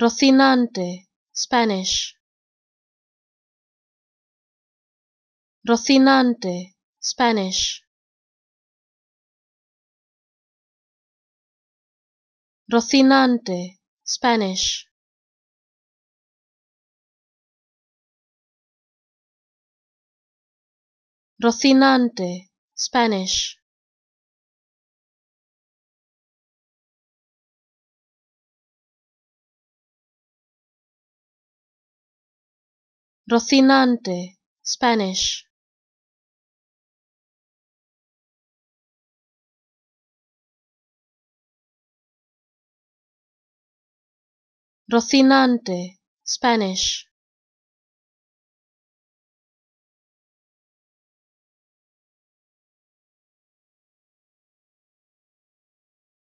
Rocinante, Spanish. Rocinante, Spanish. Rocinante, Spanish. Rocinante, Spanish. Rocinante, Spanish. Rocinante, Spanish.